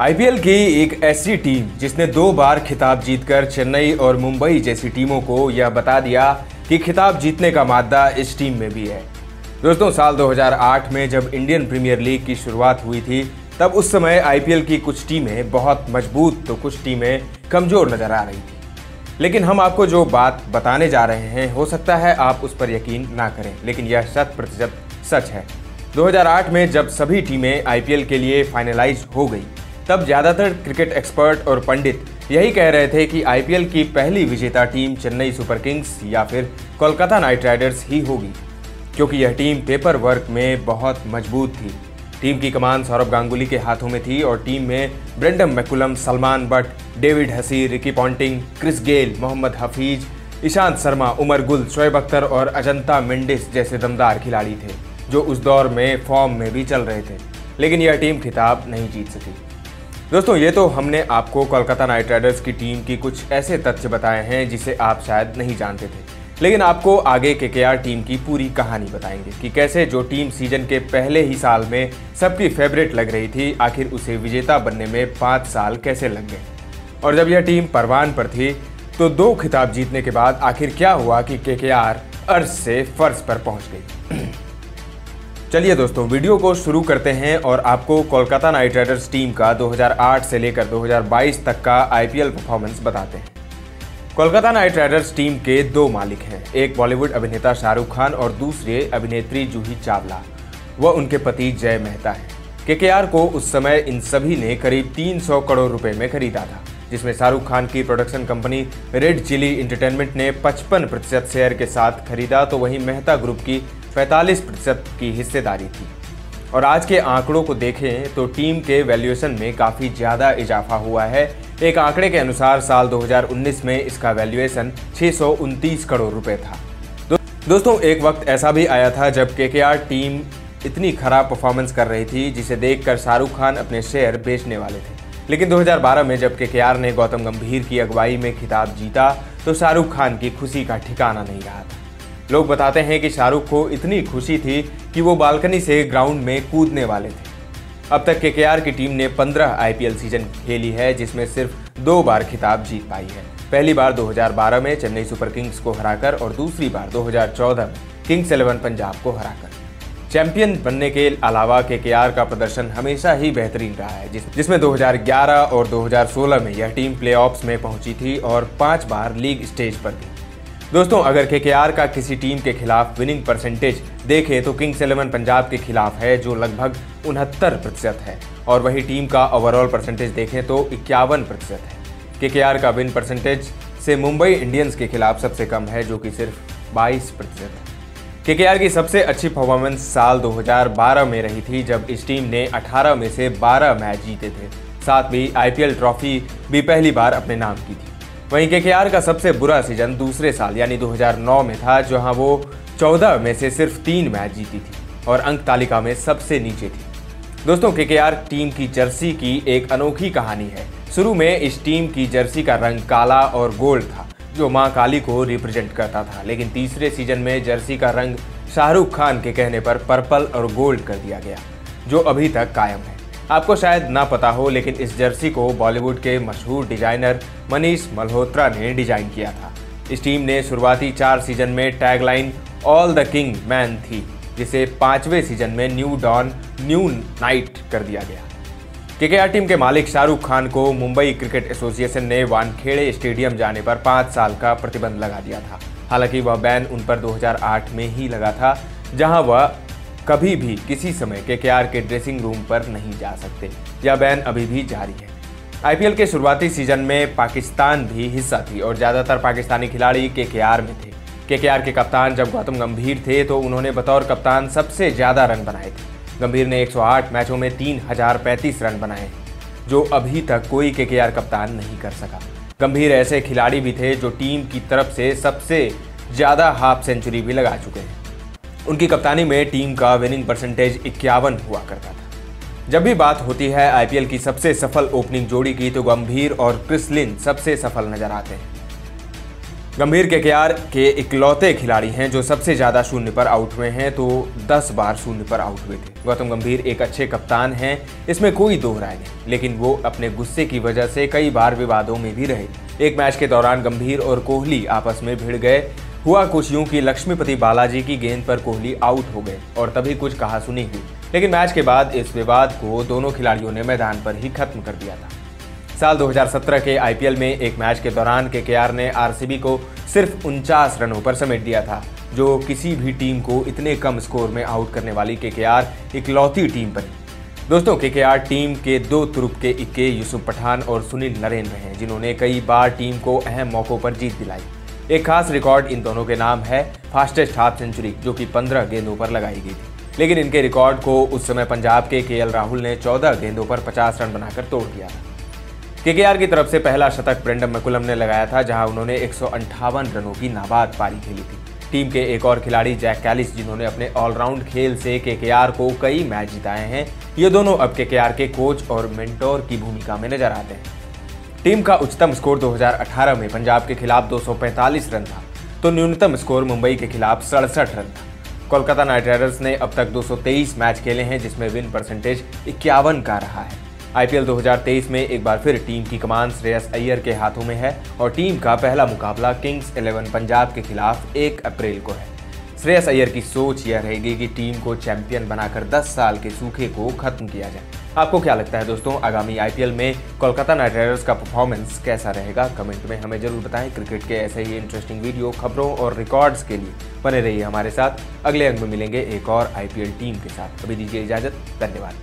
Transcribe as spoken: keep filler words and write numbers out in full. IPL की एक ऐसी टीम जिसने दो बार खिताब जीतकर चेन्नई और मुंबई जैसी टीमों को यह बता दिया कि खिताब जीतने का मादा इस टीम में भी है। दोस्तों, साल दो हज़ार आठ में जब इंडियन प्रीमियर लीग की शुरुआत हुई थी तब उस समय आईपीएल की कुछ टीमें बहुत मजबूत तो कुछ टीमें कमज़ोर नज़र आ रही थी, लेकिन हम आपको जो बात बताने जा रहे हैं हो सकता है आप उस पर यकीन ना करें, लेकिन यह शत प्रतिशत सच है। दो हज़ार आठ में जब सभी टीमें आईपीएल के लिए फाइनलाइज हो गई तब ज़्यादातर क्रिकेट एक्सपर्ट और पंडित यही कह रहे थे कि आईपीएल की पहली विजेता टीम चेन्नई सुपर किंग्स या फिर कोलकाता नाइट राइडर्स ही होगी, क्योंकि यह टीम पेपर वर्क में बहुत मजबूत थी। टीम की कमान सौरव गांगुली के हाथों में थी और टीम में Brendon McCullum, Salman Butt, David Hussey, Ricky Ponting, Chris Gayle, Mohammad Hafeez, Ishant Sharma, Umar Gul, Shoaib Akhtar और अजंता मेंडिस जैसे दमदार खिलाड़ी थे जो उस दौर में फॉर्म में भी चल रहे थे, लेकिन यह टीम खिताब नहीं जीत सकी। दोस्तों, ये तो हमने आपको कोलकाता नाइट राइडर्स की टीम की कुछ ऐसे तथ्य बताए हैं जिसे आप शायद नहीं जानते थे, लेकिन आपको आगे केकेआर टीम की पूरी कहानी बताएंगे कि कैसे जो टीम सीजन के पहले ही साल में सबकी फेवरेट लग रही थी आखिर उसे विजेता बनने में पाँच साल कैसे लग गए, और जब यह टीम परवान पर थी तो दो खिताब जीतने के बाद आखिर क्या हुआ कि केकेआर अर्श से फर्श पर पहुँच गई। चलिए दोस्तों, वीडियो को शुरू करते हैं और आपको कोलकाता नाइट राइडर्स टीम का दो हज़ार आठ से लेकर दो हज़ार बाईस तक का आईपीएल परफॉर्मेंस बताते हैं। कोलकाता नाइट राइडर्स टीम के दो मालिक हैं, एक बॉलीवुड अभिनेता शाहरुख खान और दूसरे अभिनेत्री जूही चावला व उनके पति जय मेहता हैं। केकेआर को उस समय इन सभी ने करीब तीन सौ करोड़ रुपये में खरीदा था, जिसमें शाहरुख खान की production company Red Chilli Entertainment ने पचपन प्रतिशत शेयर के साथ खरीदा, तो वहीं मेहता ग्रुप की पैंतालीस प्रतिशत की हिस्सेदारी थी। और आज के आंकड़ों को देखें तो टीम के वैल्यूएशन में काफ़ी ज़्यादा इजाफा हुआ है। एक आंकड़े के अनुसार साल दो हज़ार उन्नीस में इसका वैल्यूएशन छः सौ उनतीस करोड़ रुपए था। दो, दोस्तों एक वक्त ऐसा भी आया था जब केकेआर टीम इतनी खराब परफॉर्मेंस कर रही थी जिसे देखकर शाहरुख खान अपने शेयर बेचने वाले थे, लेकिन दो हज़ार बारह में जब केकेआर ने गौतम गंभीर की अगुवाई में खिताब जीता तो शाहरुख खान की खुशी का ठिकाना नहीं रहा था। लोग बताते हैं कि शाहरुख को इतनी खुशी थी कि वो बालकनी से ग्राउंड में कूदने वाले थे। अब तक केकेआर की टीम ने पंद्रह आईपीएल सीजन खेली है जिसमें सिर्फ दो बार खिताब जीत पाई है। पहली बार दो हज़ार बारह में चेन्नई सुपर किंग्स को हराकर और दूसरी बार दो हज़ार चौदह में किंग्स इलेवन पंजाब को हराकर। चैंपियन बनने के अलावा केकेआर का प्रदर्शन हमेशा ही बेहतरीन रहा है, जिस, जिसमें दो हज़ार ग्यारह और दो हज़ार सोलह में यह टीम प्लेऑफ्स में पहुंची थी और पाँच बार लीग स्टेज पर थी। दोस्तों, अगर केकेआर का किसी टीम के खिलाफ विनिंग परसेंटेज देखें तो किंग्स इलेवन पंजाब के खिलाफ है जो लगभग उनहत्तर प्रतिशत है, और वही टीम का ओवरऑल परसेंटेज देखें तो इक्यावन प्रतिशत है। केकेआर का विन परसेंटेज से मुंबई इंडियंस के खिलाफ सबसे कम है जो कि सिर्फ बाईस प्रतिशत है। केकेआर की सबसे अच्छी परफॉर्मेंस साल दो हज़ार बारह में रही थी जब इस टीम ने अठारह में से बारह मैच जीते थे, साथ ही आईपीएल ट्रॉफी भी पहली बार अपने नाम की थी। वहीं केकेआर का सबसे बुरा सीजन दूसरे साल यानी दो हज़ार नौ में था, जहां वो चौदह में से सिर्फ तीन मैच जीती थी और अंक तालिका में सबसे नीचे थी। दोस्तों, केकेआर टीम की जर्सी की एक अनोखी कहानी है। शुरू में इस टीम की जर्सी का रंग काला और गोल्ड था जो मां काली को रिप्रेजेंट करता था, लेकिन तीसरे सीजन में जर्सी का रंग शाहरुख खान के कहने पर पर्पल और गोल्ड कर दिया गया जो अभी तक कायम है। आपको शायद ना पता हो, लेकिन इस जर्सी को बॉलीवुड के मशहूर डिजाइनर मनीष मल्होत्रा ने डिजाइन किया था। इस टीम ने शुरुआती चार सीजन में tagline all the king man थी, जिसे पाँचवें सीजन में न्यू डॉन न्यू नाइट कर दिया गया। केकेआर टीम के मालिक शाहरुख खान को मुंबई क्रिकेट एसोसिएशन ने वानखेड़े स्टेडियम जाने पर पाँच साल का प्रतिबंध लगा दिया था। हालांकि वह बैन उन पर दो हज़ार आठ में ही लगा था, जहाँ वह कभी भी किसी समय केकेआर के ड्रेसिंग रूम पर नहीं जा सकते। यह बैन अभी भी जारी है। आईपीएल के शुरुआती सीजन में पाकिस्तान भी हिस्सा थी और ज़्यादातर पाकिस्तानी खिलाड़ी केकेआर में थे। केकेआर के कप्तान जब गौतम गंभीर थे तो उन्होंने बतौर कप्तान सबसे ज़्यादा रन बनाए थे। गंभीर ने एक सौ आठ मैचों में तीन हज़ार पैंतीस रन बनाए जो अभी तक कोई केकेआर कप्तान नहीं कर सका। गंभीर ऐसे खिलाड़ी भी थे जो टीम की तरफ से सबसे ज़्यादा हाफ सेंचुरी भी लगा चुके हैं। उनकी कप्तानी में टीम का विनिंग परसेंटेज इक्यावन हुआ करता था। जब भी बात होती है आईपीएल की सबसे सफल ओपनिंग जोड़ी की तो गंभीर और क्रिस लिन सबसे सफल नजर आते हैं। गंभीर केकेआर के इकलौते खिलाड़ी हैं जो सबसे ज़्यादा शून्य पर आउट हुए हैं, तो दस बार शून्य पर आउट हुए थे। गौतम गंभीर एक अच्छे कप्तान हैं, इसमें कोई दो राय नहीं, लेकिन वो अपने गुस्से की वजह से कई बार विवादों में भी रहे। एक मैच के दौरान गंभीर और कोहली आपस में भिड़ गए। हुआ कुछ यूं कि लक्ष्मीपति बालाजी की गेंद पर कोहली आउट हो गए और तभी कुछ कहा सुनी हुई, लेकिन मैच के बाद इस विवाद को दोनों खिलाड़ियों ने मैदान पर ही खत्म कर दिया था। साल दो हज़ार सत्रह के आईपीएल में एक मैच के दौरान केकेआर ने आरसीबी को सिर्फ उनचास रनों पर समेट दिया था, जो किसी भी टीम को इतने कम स्कोर में आउट करने वाली केकेआर इकलौती टीम बनी। दोस्तों, केकेआर टीम के दो तुरुप के इक्के यूसुफ पठान और सुनील नरेन रहे, जिन्होंने कई बार टीम को अहम मौक़ों पर जीत दिलाई। एक खास रिकॉर्ड इन दोनों के नाम है, फास्टेस्ट हाफ सेंचुरी, जो कि पंद्रह गेंदों पर लगाई गई थी, लेकिन इनके रिकॉर्ड को उस समय पंजाब के केएल राहुल ने चौदह गेंदों पर पचास रन बनाकर तोड़ दिया था। केकेआर की तरफ से पहला शतक ब्रेंडन मैकुलम ने लगाया था, जहां उन्होंने एक सौ अंठावन रनों की नाबाद पारी खेली थी। टीम के एक और खिलाड़ी जैक कैलिस, जिन्होंने अपने ऑलराउंड खेल से केकेआर को कई मैच जिताए हैं, ये दोनों अब केकेआर के कोच और मेंटोर की भूमिका में नजर आते हैं। टीम का उच्चतम स्कोर दो हज़ार अठारह में पंजाब के खिलाफ दो सौ पैंतालीस रन था, तो न्यूनतम स्कोर मुंबई के खिलाफ सड़सठ रन था। कोलकाता नाइट राइडर्स ने अब तक दो सौ तेईस मैच खेले हैं, जिसमें विन परसेंटेज इक्यावन का रहा है। आईपीएल दो हज़ार तेईस में एक बार फिर टीम की कमान श्रेयस अय्यर के हाथों में है और टीम का पहला मुकाबला किंग्स इलेवन पंजाब के खिलाफ एक अप्रैल को है। श्रेयस अय्यर की सोच यह रहेगी कि टीम को चैंपियन बनाकर दस साल के सूखे को खत्म किया जाए। आपको क्या लगता है दोस्तों, आगामी आईपीएल में कोलकाता नाइट राइडर्स का परफॉर्मेंस कैसा रहेगा? कमेंट में हमें जरूर बताएं। क्रिकेट के ऐसे ही इंटरेस्टिंग वीडियो, खबरों और रिकॉर्ड्स के लिए बने रहिए हमारे साथ। अगले अंक में मिलेंगे एक और आईपीएल टीम के साथ। अभी दीजिए इजाजत, धन्यवाद।